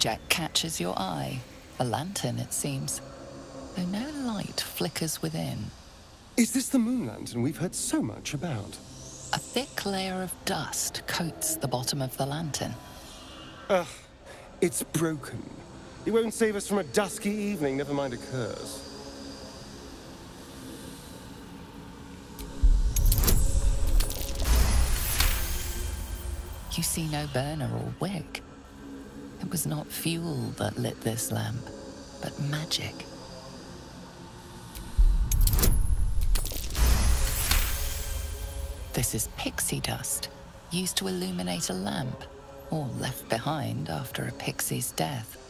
object catches your eye. A lantern, it seems, though no light flickers within. Is this the moon lantern we've heard so much about? A thick layer of dust coats the bottom of the lantern. Ugh, it's broken. It won't save us from a dusky evening, never mind a curse. You see no burner or wick. It was not fuel that lit this lamp, but magic. This is pixie dust, used to illuminate a lamp, or left behind after a pixie's death.